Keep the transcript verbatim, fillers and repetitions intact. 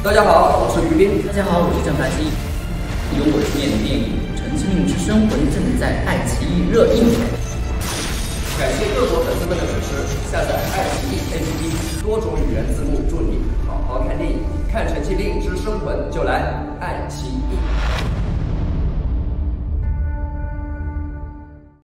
大家好，我是于斌。大家好，我是郑凡熙。由我主演的电影《陈情令之生魂》正在爱奇艺热映。感谢各国粉丝们的支持，下载爱奇艺 A P P 多种语言字幕，助你好好看电影。看《陈情令之生魂》就来。